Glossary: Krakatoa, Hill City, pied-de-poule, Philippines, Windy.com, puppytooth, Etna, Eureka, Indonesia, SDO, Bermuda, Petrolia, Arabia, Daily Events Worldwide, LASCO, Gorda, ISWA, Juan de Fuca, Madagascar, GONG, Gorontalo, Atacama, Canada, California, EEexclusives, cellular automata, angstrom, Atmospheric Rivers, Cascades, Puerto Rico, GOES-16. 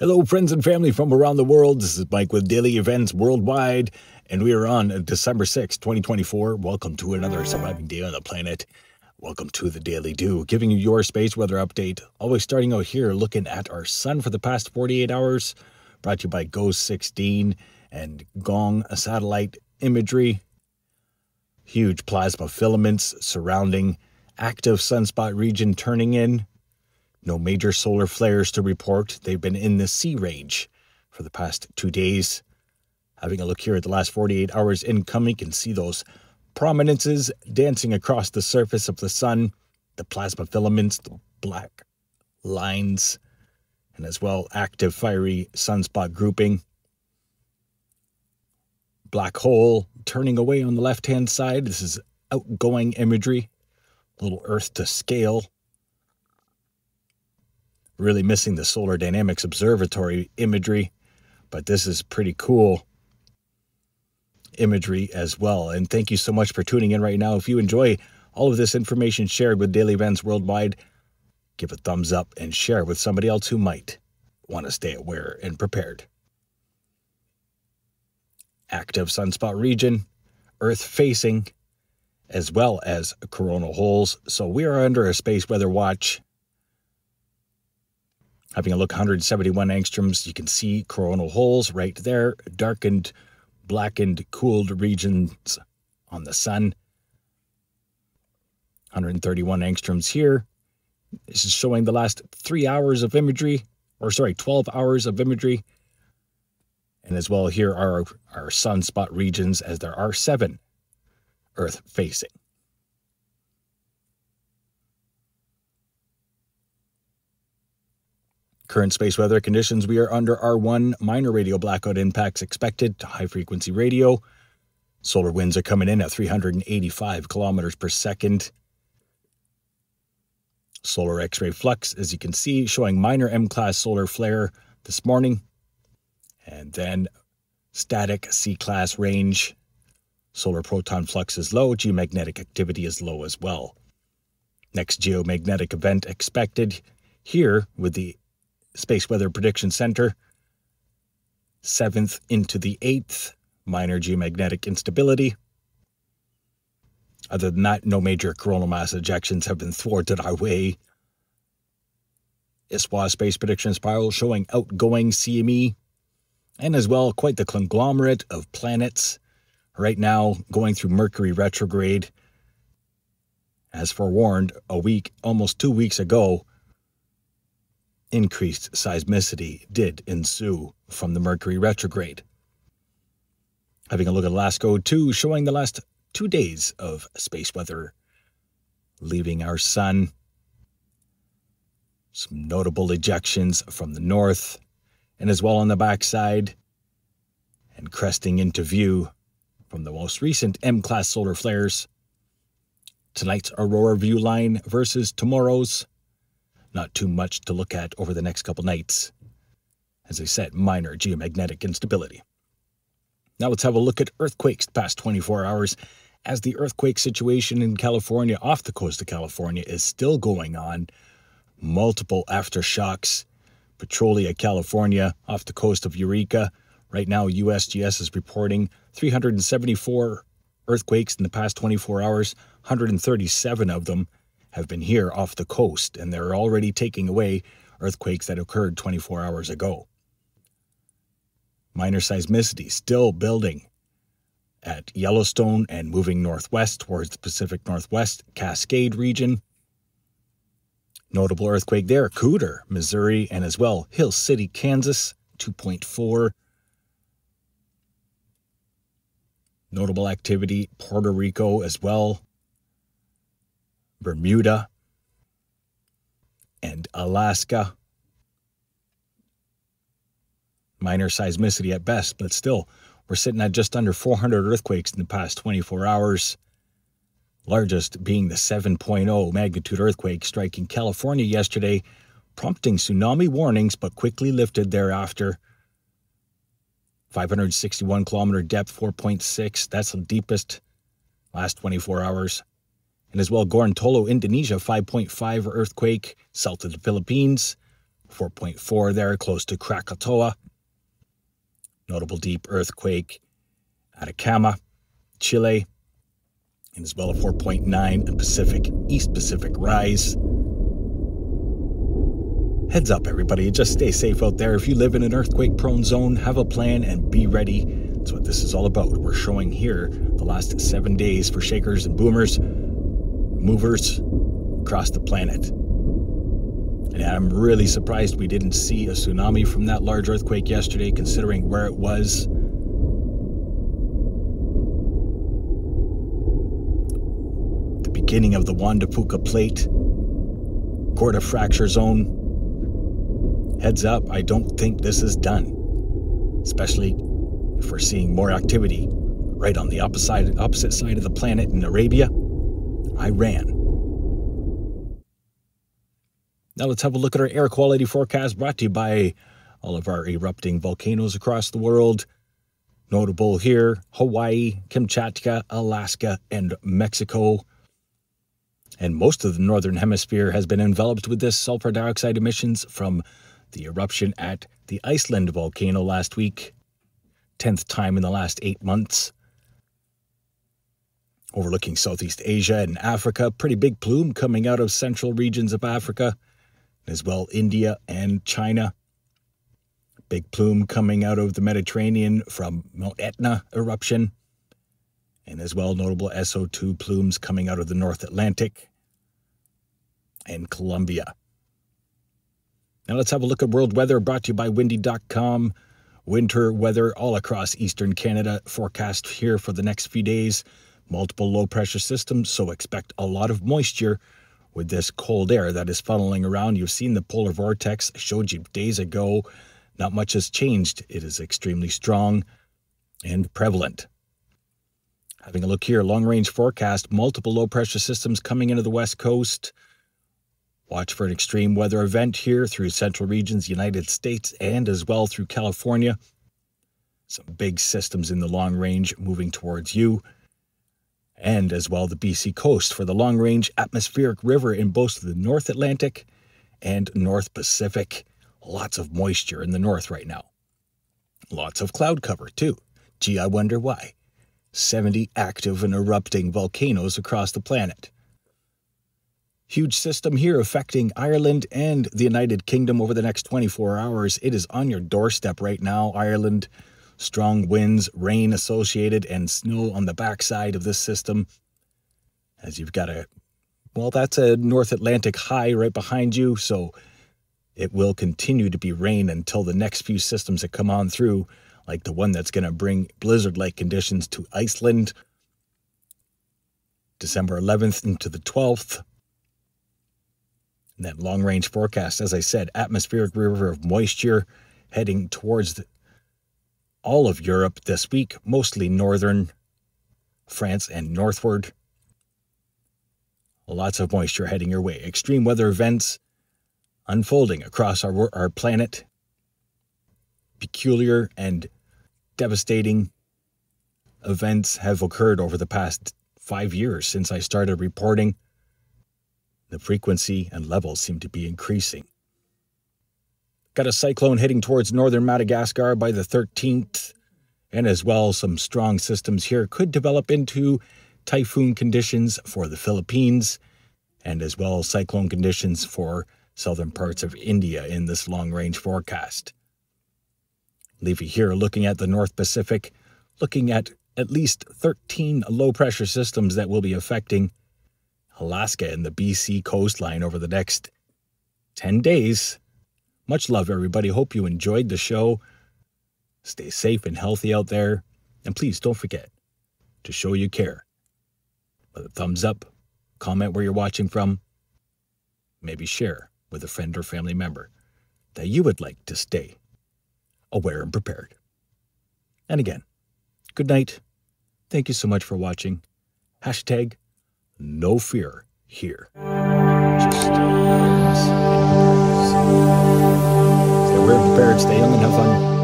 Hello, friends and family from around the world. This is Mike with Daily Events Worldwide, and we are on December 6, 2024. Welcome to another surviving day on the planet. Welcome to the Daily Do, giving you your space weather update. Always starting out here, looking at our sun for the past 48 hours. Brought to you by GOES-16 and GONG satellite imagery. Huge plasma filaments surrounding active sunspot region turning in. No major solar flares to report. They've been in the C range for the past 2 days. Having a look here at the last 48 hours incoming, you can see those prominences dancing across the surface of the sun, the plasma filaments, the black lines, and as well active fiery sunspot grouping. Black hole turning away on the left-hand side. This is outgoing imagery, little Earth to scale. Really missing the Solar Dynamics Observatory imagery, but this is pretty cool imagery as well. And thank you so much for tuning in right now. If you enjoy all of this information shared with Daily Events Worldwide, give a thumbs up and share with somebody else who might want to stay aware and prepared. Active sunspot region, Earth facing, as well as coronal holes. So we are under a space weather watch. Having a look, 171 angstroms, you can see coronal holes right there, darkened, blackened, cooled regions on the sun. 131 angstroms here. This is showing the last 3 hours of imagery, or sorry, 12 hours of imagery. And as well, here are our sunspot regions, as there are 7 Earth facing. Current space weather conditions, we are under R1, minor radio blackout impacts expected to high-frequency radio. Solar winds are coming in at 385 kilometers per second. Solar X-ray flux, as you can see, showing minor M-class solar flare this morning. And then static C-class range. Solar proton flux is low, geomagnetic activity is low as well. Next geomagnetic event expected here with the Space Weather Prediction Center, 7th into the 8th, minor geomagnetic instability. Other than that, no major coronal mass ejections have been thwarted our way. ISWA Space Prediction Spiral showing outgoing CME, and as well quite the conglomerate of planets right now going through Mercury retrograde. As forewarned a week, almost 2 weeks ago, increased seismicity did ensue from the Mercury retrograde. Having a look at LASCO 2, showing the last 2 days of space weather leaving our sun. Some notable ejections from the north, and as well on the backside, and cresting into view from the most recent M-class solar flares. Tonight's aurora view line versus tomorrow's. Not too much to look at over the next couple nights. As I said, minor geomagnetic instability. Now let's have a look at earthquakes the past 24 hours, as the earthquake situation in California, off the coast of California, is still going on. Multiple aftershocks. Petrolia, California, off the coast of Eureka. Right now, USGS is reporting 374 earthquakes in the past 24 hours, 137 of them have been here off the coast, and they're already taking away earthquakes that occurred 24 hours ago. Minor seismicity still building at Yellowstone and moving northwest towards the Pacific Northwest, Cascade region. Notable earthquake there, Cooter, Missouri, and as well Hill City, Kansas, 2.4. Notable activity, Puerto Rico as well. Bermuda, and Alaska. Minor seismicity at best, but still, we're sitting at just under 400 earthquakes in the past 24 hours. Largest being the 7.0 magnitude earthquake striking California yesterday, prompting tsunami warnings, but quickly lifted thereafter. 561 kilometer depth, 4.6. That's the deepest last 24 hours. And as well, Gorontalo, Indonesia, 5.5 earthquake, south of the Philippines, 4.4 there, close to Krakatoa. Notable deep earthquake, Atacama, Chile, and as well a 4.9 in Pacific, East Pacific rise. Heads up, everybody. Just stay safe out there. If you live in an earthquake-prone zone, have a plan and be ready. That's what this is all about. We're showing here the last 7 days for shakers and boomers, movers across the planet. And I'm really surprised we didn't see a tsunami from that large earthquake yesterday, considering where it was. The beginning of the Juan de Fuca plate, Gorda fracture zone. Heads up, I don't think this is done, especially if we're seeing more activity right on the opposite side of the planet in Arabia, Iran. Now let's have a look at our air quality forecast brought to you by all of our erupting volcanoes across the world. Notable here, Hawaii, Kamchatka, Alaska, and Mexico. And most of the northern hemisphere has been enveloped with this sulfur dioxide emissions from the eruption at the Iceland volcano last week. 10th time in the last 8 months. Overlooking Southeast Asia and Africa, pretty big plume coming out of central regions of Africa. As well, India and China. Big plume coming out of the Mediterranean from Mount Etna eruption. And as well, notable SO2 plumes coming out of the North Atlantic and Colombia. Now let's have a look at world weather brought to you by Windy.com. Winter weather all across eastern Canada forecast here for the next few days. Multiple low-pressure systems, so expect a lot of moisture with this cold air that is funneling around. You've seen the polar vortex, showed you days ago. Not much has changed. It is extremely strong and prevalent. Having a look here, long-range forecast, multiple low-pressure systems coming into the west coast. Watch for an extreme weather event here through central regions, United States, and as well through California. Some big systems in the long range moving towards you. And as well the BC coast for the long-range atmospheric river in both the North Atlantic and North Pacific. Lots of moisture in the north right now. Lots of cloud cover too. Gee, I wonder why. 70 active and erupting volcanoes across the planet. Huge system here affecting Ireland and the United Kingdom over the next 24 hours. It is on your doorstep right now, Ireland. Strong winds, rain associated, and snow on the backside of this system. As you've got a, well, that's a North Atlantic high right behind you, so it will continue to be rain until the next few systems that come on through, like the one that's going to bring blizzard-like conditions to Iceland, December 11th into the 12th. And that long-range forecast, as I said, atmospheric river of moisture heading towards the all of Europe this week, mostly northern France and northward. Lots of moisture heading your way. Extreme weather events unfolding across our planet. Peculiar and devastating events have occurred over the past 5 years since I started reporting. The frequency and levels seem to be increasing. Got a cyclone heading towards northern Madagascar by the 13th, and as well some strong systems here could develop into typhoon conditions for the Philippines, and as well cyclone conditions for southern parts of India in this long-range forecast. Leave you here looking at the North Pacific, looking at least 13 low-pressure systems that will be affecting Alaska and the BC coastline over the next 10 days. Much love, everybody. Hope you enjoyed the show. Stay safe and healthy out there. And please don't forget to show you care with a thumbs up, comment where you're watching from, maybe share with a friend or family member that you would like to stay aware and prepared. And again, good night. Thank you so much for watching. Hashtag no fear here. Just stay prepared, stay young, and have fun.